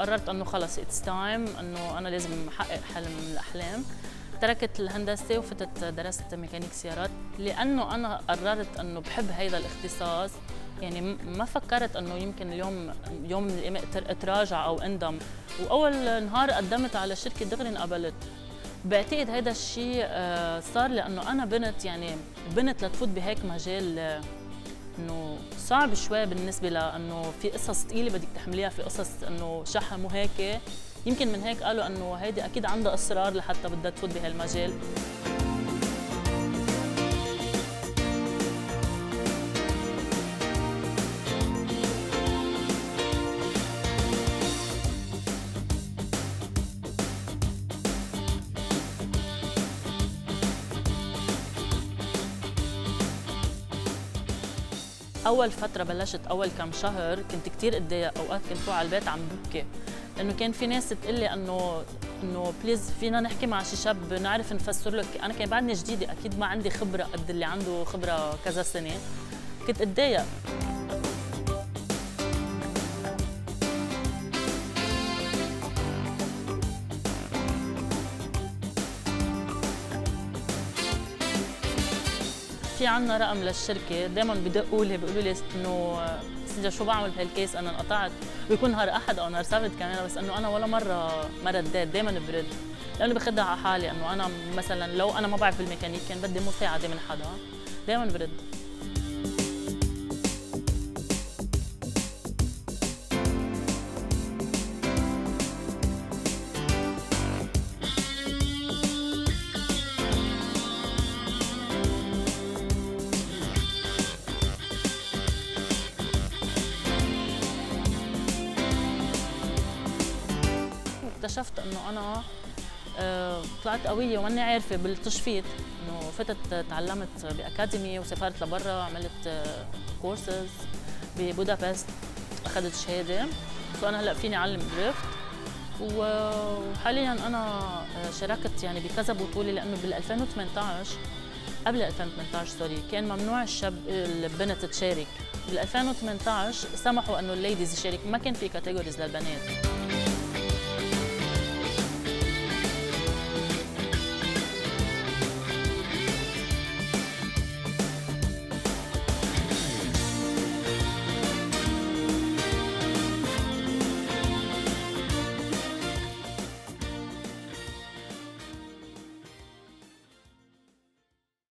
وقررت انه خلص اتس تايم، انه انا لازم احقق حلم من الاحلام. تركت الهندسه وفتت درست ميكانيك سيارات، لانه انا قررت انه بحب هيدا الاختصاص. يعني ما فكرت انه يمكن اليوم يوم من الايام اتراجع او اندم. واول نهار قدمت على شركه دغري انقبلت. بعتقد هيدا الشيء صار لانه انا بنت، يعني بنت لتفوت بهيك مجال انه صعب شوي بالنسبه لانه في قصص ثقيله بدك تحمليها، في قصص انه شحم وهيك. يمكن من هيك قالوا انه هيدي اكيد عندها اصرار لحتى بدها تفوت بهالمجال. أول فترة بلشت، أول كم شهر كنت كتير أتضايق، أوقات كنت روح على البيت عم ببكي، إنه كان في ناس تقلي إنه بليز فينا نحكي مع شي شاب نعرف نفسر لك، أنا كان بعدني جديدة أكيد ما عندي خبرة قد اللي عنده خبرة كذا سنة، كنت أتضايق. في عنا رقم للشركه، دائما بدقوا لي بيقولوا لي انه سيدي شو بعمل بهالكيس، انا انقطعت، ويكون نهار احد او نهار سبت كمان، بس انه انا ولا مره رديت، دائما برد، لانه بخدع على حالي انه انا مثلا لو انا ما بعرف بالميكانيك كان بدي مساعده من حدا، دائما برد. اكتشفت انه انا طلعت قويه وماني عارفه بالتشفيط، انه فتت تعلمت باكاديمي وسافرت لبرا، عملت كورسز ببودابست، اخذت شهاده، فانا هلا فيني اعلم دريفت. وحاليا انا شاركت يعني بكذا بطوله، لانه بال 2018 قبل 2018 سوري كان ممنوع البنت تشارك، بال 2018 سمحوا انه الليديز يشارك، ما كان في كاتيجوريز للبنات.